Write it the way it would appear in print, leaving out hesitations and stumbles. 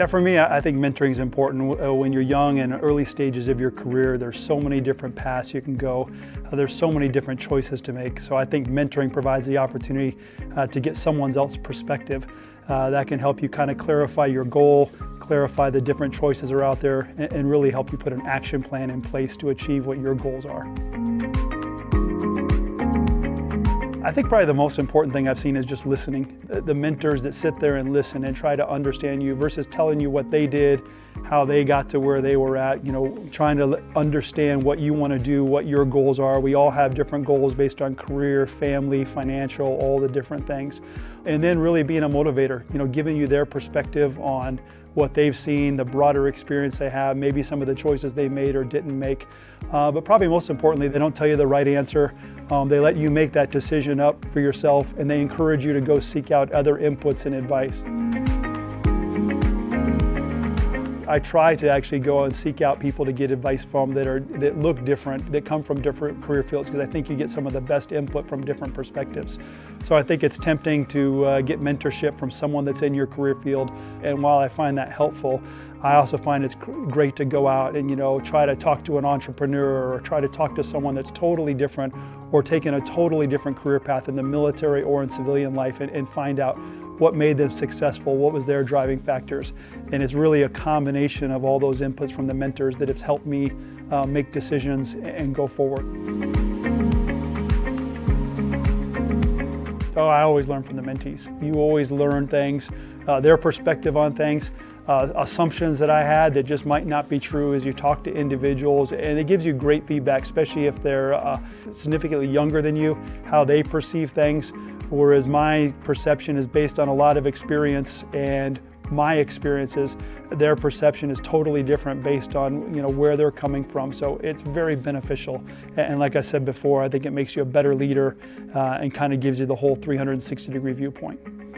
Yeah, for me, I think mentoring is important. When you're young and early stages of your career, there's so many different paths you can go. There's so many different choices to make. So I think mentoring provides the opportunity to get someone else's perspective. That can help you kind of clarify your goal, clarify the different choices that are out there, and really help you put an action plan in place to achieve what your goals are. I think probably the most important thing I've seen is just listening. The mentors that sit there and listen and try to understand you versus telling you what they did, how they got to where they were at, you know, trying to understand what you want to do, what your goals are. We all have different goals based on career, family, financial, all the different things. And then really being a motivator, you know, giving you their perspective on what they've seen, the broader experience they have, maybe some of the choices they made or didn't make. But probably most importantly, they don't tell you the right answer. They let you make that decision up for yourself, and they encourage you to go seek out other inputs and advice. I try to actually go and seek out people to get advice from that look different, that come from different career fields, because I think you get some of the best input from different perspectives. So I think it's tempting to get mentorship from someone that's in your career field, and while I find that helpful, I also find it's great to go out and, you know, try to talk to an entrepreneur or try to talk to someone that's totally different or taking a totally different career path in the military or in civilian life and find out what made them successful, what was their driving factors. And it's really a combination of all those inputs from the mentors that have helped me make decisions and go forward. Oh, I always learn from the mentees. You always learn things, their perspective on things. Assumptions that I had that just might not be true as you talk to individuals, and it gives you great feedback, especially if they're significantly younger than you, how they perceive things, whereas my perception is based on a lot of experience and my experiences. Their perception is totally different based on, you know, where they're coming from, so it's very beneficial. And like I said before, I think it makes you a better leader and kind of gives you the whole 360-degree viewpoint.